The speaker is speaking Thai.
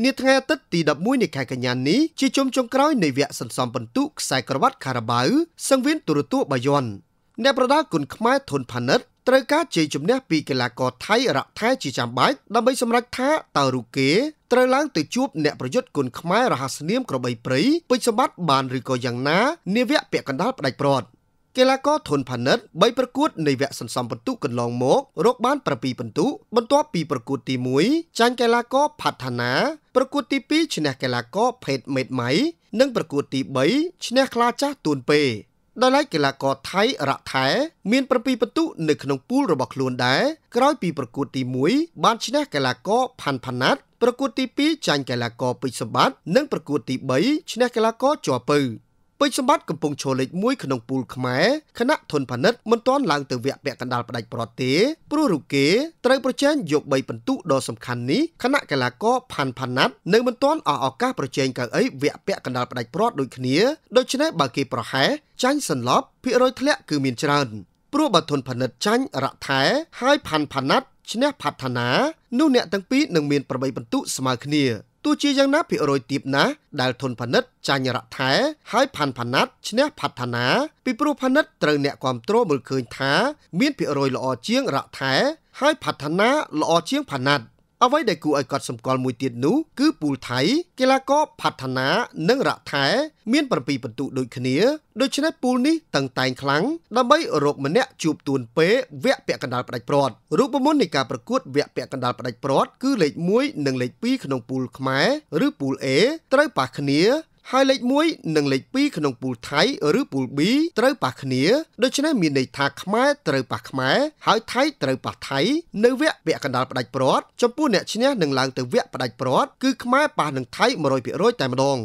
เนื้อแง่ตัดตีดับมุ้ยในแข่งกันยานนี้ชีชมจงกร้อยในเวียสันซอมบรรทุกใส่กระวัดคาราบาวสังเวียนตุรตุบายอนในประดากุนขมายทนพันธ์ตระก้าจีจุ่มเนื้อปีกลากอไทยระไทยจีจามใบดำใบสำรักท้าตารุเกตระล้างติดจูบเนื้อประยุทธ์กุนขมายรหัสเนียมกระใบปรีปิสมัติบานหรือก็อย่างน้าเนื้อเวียเปียกันดาบได้ปลอดเกลาก็ทนพันธ์ใบประกุดในเวสันซอมปันตุกันลองโมกโรคบ้านประปีปันตุบรรทัดปีประกุดตีมุยจานเกลาก็พัฒนาประกุดตีปีชนะเกลาก็เพดเม็ดไหมนั่งประกุดตีใบชนะคลาจ้าตูนเปได้ไล่เกลาก็ไทยระแท้เมียนประปีปันตุในขนมปูระบักลวนแดกร้อยปีประกุดตีมุยบ้านชนะเกลาก็พันนัดประกุดตีปีจานเกลาก็ปิสบัดนั่งประกุดตีใบชนะเกลาก็จ่อปืปิสมัติกำปงโชเล็กมุ้ยขนมปูลขมายคณะทนพนัดมันต้อนหลังเตเวะเปะกันดาลประดัยปลอดเต๋ปรุรุเก๋ไตรประเจนยกใบปันตุดอสำคัญนี้คณะกลาก็พันนัดหนึ่งมันต้อนออกก้าประเจนกับไอเวะเปะกันดาลประดัยปลอดโดยเขียโดยชนะบาเกประแหจันสันลบพิโรยทะเลคือมินจรันปรุบัตทนพนัดจันระแท้ให้พันนัดชนะพัฒนานู่นเนี่ยตั้งปีหนึ่งมินประใบปันตุสมาคเนียตัวจียังนับพิโรยตีบนะได้ทนพนัดจันยระแท้ให้พันนัดชนะพัฒนาปีปรูพนัดเตรงเนี่ยความโตรมือเคยท้ามีนพิโรยละอเจียงระแท้ให้พัฒนาละอเจียงพันนัดเอาไว้ได้กูไอกอดสมกรมวยเตียนนูคือปูไทยเกลาก็พัฒนาเนื้อระแท้มีนประปีประตูโดยเขเนียโดยชนะปูนี้ตั้งแต่ครั้งดับใบโรคมันเนี่ยจูบตูนเป๊ะแวะเปะกันดาลประดัยปลอดรูปมนในการประกวดแวะเปะกันดาลประดัยปลอดคือเหล็กมวยหนึ่งเหล็กปีขนมปูขมายหรือปูเอไตรปากเขเนียไฮไลท์มวยหนึ่งเหล็กปีขนมปูไทยหรือปูบีเตยปากเนียโดยชนะมีในทาขมายเตยปากขมายหายไทยเตยปากไทยในเวะเปะกันดาลประดัยปลอดจำปูเนี่ยชนะหนึ่งหลังเตยเวะประดัยปลอดคือขมายปากหนึ่งไทยมารอยเปียร้อยแต่มาดอง